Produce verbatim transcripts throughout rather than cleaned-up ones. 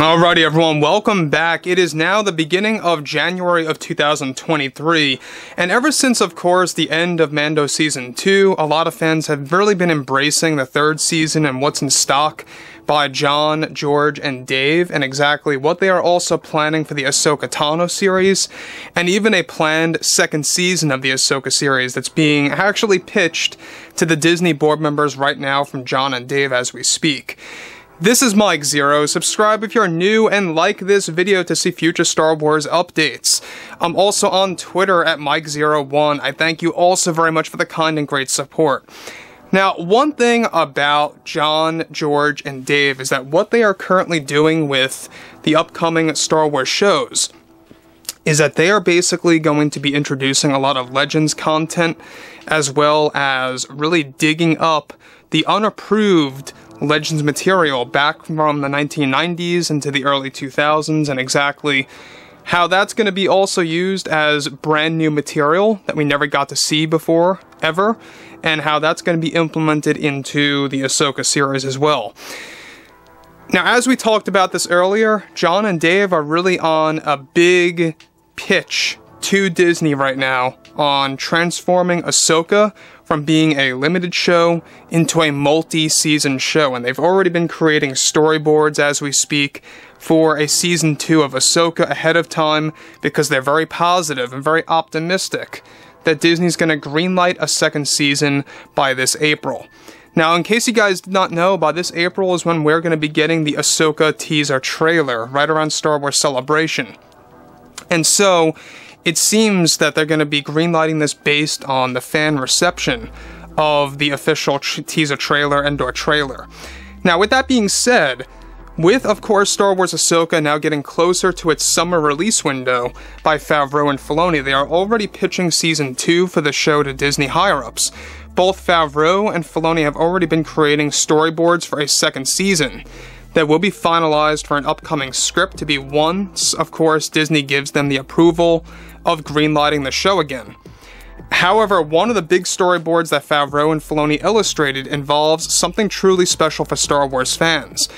Alrighty everyone, welcome back. It is now the beginning of January of two thousand twenty-three, and ever since, of course, the end of Mando Season two, a lot of fans have really been embracing the third season and what's in stock by John, George, and Dave, and exactly what they are also planning for the Ahsoka Tano series, and even a planned second season of the Ahsoka series that's being actually pitched to the Disney board members right now from John and Dave as we speak. This is Mike Zeroh. Subscribe if you're new and like this video to see future Star Wars updates. I'm also on Twitter at Mike Zeroh one. I thank you also very much for the kind and great support. Now, one thing about John, George, and Dave is that what they are currently doing with the upcoming Star Wars shows is that they are basically going to be introducing a lot of Legends content, as well as really digging up the unapproved Legends material back from the nineteen nineties into the early two thousands, and exactly how that's going to be also used as brand new material that we never got to see before, ever, and how that's going to be implemented into the Ahsoka series as well. Now, as we talked about this earlier, John and Dave are really on a big pitch to Disney right now on transforming Ahsoka from being a limited show into a multi-season show, and they've already been creating storyboards as we speak for a season two of Ahsoka ahead of time, because they're very positive and very optimistic that Disney's going to greenlight a second season by this April. Now, in case you guys did not know, by this April is when we're going to be getting the Ahsoka teaser trailer, right around Star Wars Celebration. And so it seems that they're going to be greenlighting this based on the fan reception of the official tr teaser trailer and or trailer. Now, with that being said, with, of course, Star Wars Ahsoka now getting closer to its summer release window by Favreau and Filoni, they are already pitching Season two for the show to Disney higher-ups. Both Favreau and Filoni have already been creating storyboards for a second season that will be finalized for an upcoming script to be once, of course, Disney gives them the approval of greenlighting the show again. However, one of the big storyboards that Favreau and Filoni illustrated involves something truly special for Star Wars fans.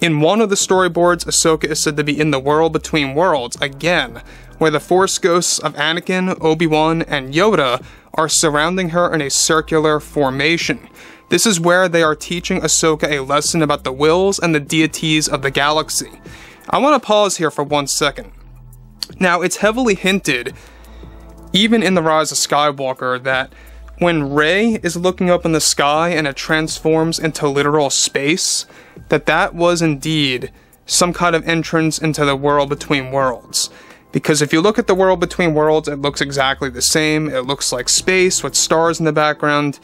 In one of the storyboards, Ahsoka is said to be in the World Between Worlds, again, where the Force ghosts of Anakin, Obi-Wan, and Yoda are surrounding her in a circular formation. This is where they are teaching Ahsoka a lesson about the wills and the deities of the galaxy. I want to pause here for one second. Now, it's heavily hinted, even in The Rise of Skywalker, that when Rey is looking up in the sky and it transforms into literal space, that that was indeed some kind of entrance into the World Between Worlds. Because if you look at the World Between Worlds, it looks exactly the same. It looks like space with stars in the background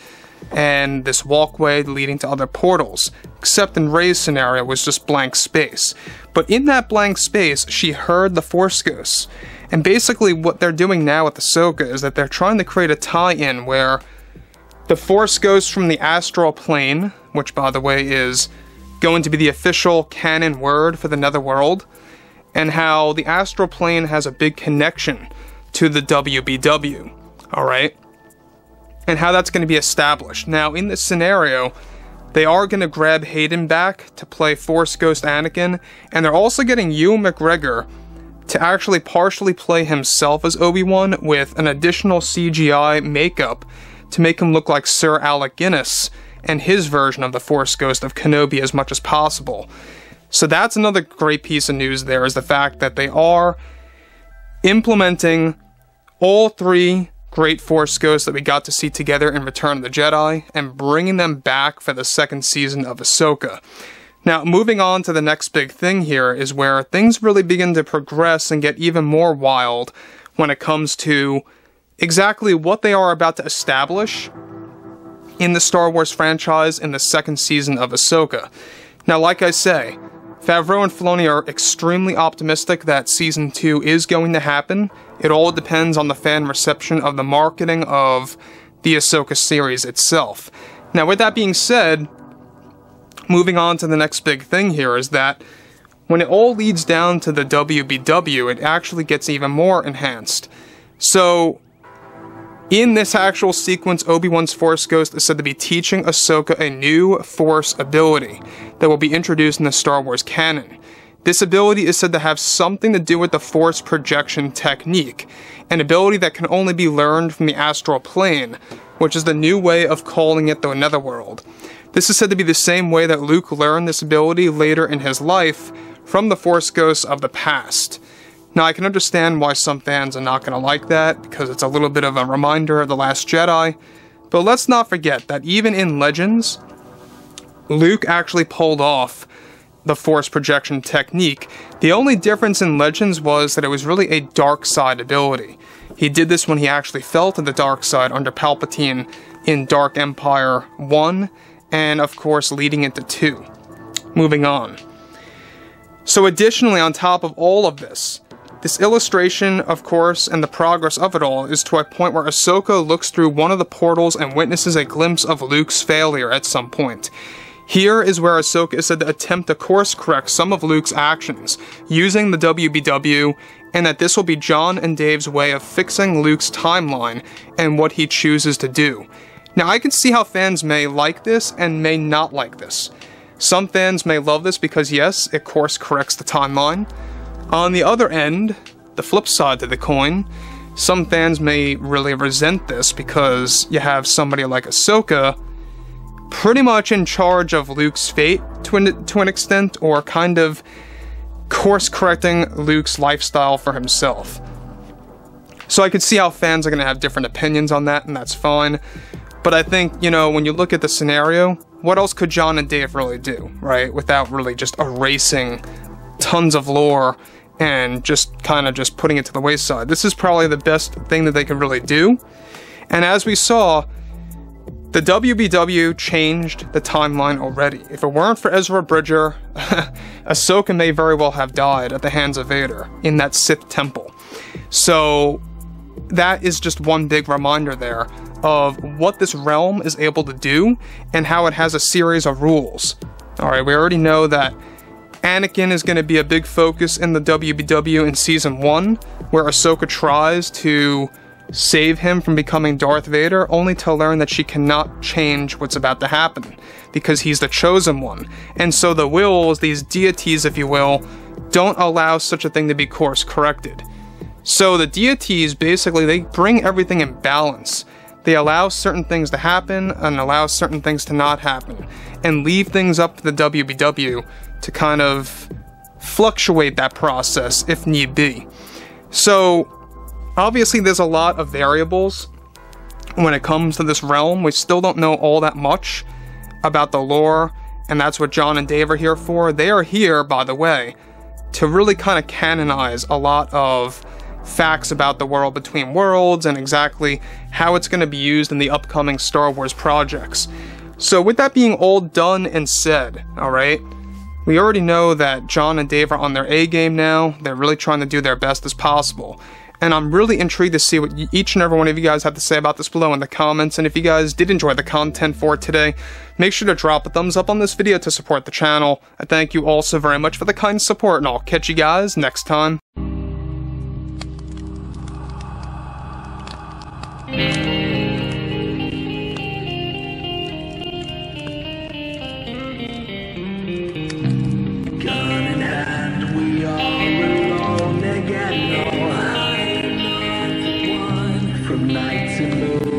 and this walkway leading to other portals, except in Rey's scenario was just blank space. But in that blank space, she heard the Force ghosts, and basically what they're doing now with Ahsoka is that they're trying to create a tie-in where the Force ghosts from the Astral Plane, which by the way is going to be the official canon word for the Netherworld, and how the Astral Plane has a big connection to the W B W, alright? And how that's going to be established. Now, in this scenario, they are going to grab Hayden back to play Force Ghost Anakin, and they're also getting Ewan McGregor to actually partially play himself as Obi-Wan with an additional C G I makeup to make him look like Sir Alec Guinness and his version of the Force Ghost of Kenobi as much as possible. So that's another great piece of news there, is the fact that they are implementing all three great Force ghosts that we got to see together in Return of the Jedi, and bringing them back for the second season of Ahsoka. Now, moving on to the next big thing here is where things really begin to progress and get even more wild when it comes to exactly what they are about to establish in the Star Wars franchise in the second season of Ahsoka. Now, like I say, Favreau and Filoni are extremely optimistic that Season two is going to happen. It all depends on the fan reception of the marketing of the Ahsoka series itself. Now, with that being said, moving on to the next big thing here is that when it all leads down to the W B W, it actually gets even more enhanced. So, in this actual sequence, Obi-Wan's Force Ghost is said to be teaching Ahsoka a new Force ability that will be introduced in the Star Wars canon. This ability is said to have something to do with the Force Projection technique, an ability that can only be learned from the Astral Plane, which is the new way of calling it the Netherworld. This is said to be the same way that Luke learned this ability later in his life from the Force ghosts of the past. Now, I can understand why some fans are not going to like that, because it's a little bit of a reminder of The Last Jedi, but let's not forget that even in Legends, Luke actually pulled off the Force Projection technique. The only difference in Legends was that it was really a dark side ability. He did this when he actually fell to the dark side under Palpatine in Dark Empire one, and of course leading into two. Moving on. So additionally, on top of all of this, this illustration, of course, and the progress of it all is to a point where Ahsoka looks through one of the portals and witnesses a glimpse of Luke's failure at some point. Here is where Ahsoka is said to attempt to course correct some of Luke's actions, using the W B W, and that this will be John and Dave's way of fixing Luke's timeline and what he chooses to do. Now, I can see how fans may like this and may not like this. Some fans may love this because, yes, it course corrects the timeline. On the other end, the flip side to the coin, some fans may really resent this because you have somebody like Ahsoka pretty much in charge of Luke's fate to an, to an extent, or kind of course-correcting Luke's lifestyle for himself. So I could see how fans are going to have different opinions on that, and that's fine. But I think, you know, when you look at the scenario, what else could John and Dave really do, right? Without really just erasing tons of lore and just kind of just putting it to the wayside. This is probably the best thing that they could really do. And as we saw, the W B W changed the timeline already. If it weren't for Ezra Bridger, Ahsoka may very well have died at the hands of Vader in that Sith temple. So that is just one big reminder there of what this realm is able to do and how it has a series of rules. All right, we already know that Anakin is going to be a big focus in the W B W in Season one, where Ahsoka tries to save him from becoming Darth Vader, only to learn that she cannot change what's about to happen, because he's the Chosen One. And so the wills, these deities if you will, don't allow such a thing to be course corrected. So the deities, basically, they bring everything in balance. They allow certain things to happen and allow certain things to not happen, and leave things up to the W B W to kind of fluctuate that process if need be. So obviously, there's a lot of variables when it comes to this realm. We still don't know all that much about the lore, and that's what John and Dave are here for. They are here, by the way, to really kind of canonize a lot of facts about the World Between Worlds and exactly how it's going to be used in the upcoming Star Wars projects. So with that being all done and said, all right, we already know that John and Dave are on their A game now. They're really trying to do their best as possible. And I'm really intrigued to see what each and every one of you guys have to say about this below in the comments. And if you guys did enjoy the content for today, make sure to drop a thumbs up on this video to support the channel. I thank you all so very much for the kind support, and I'll catch you guys next time. Nights in the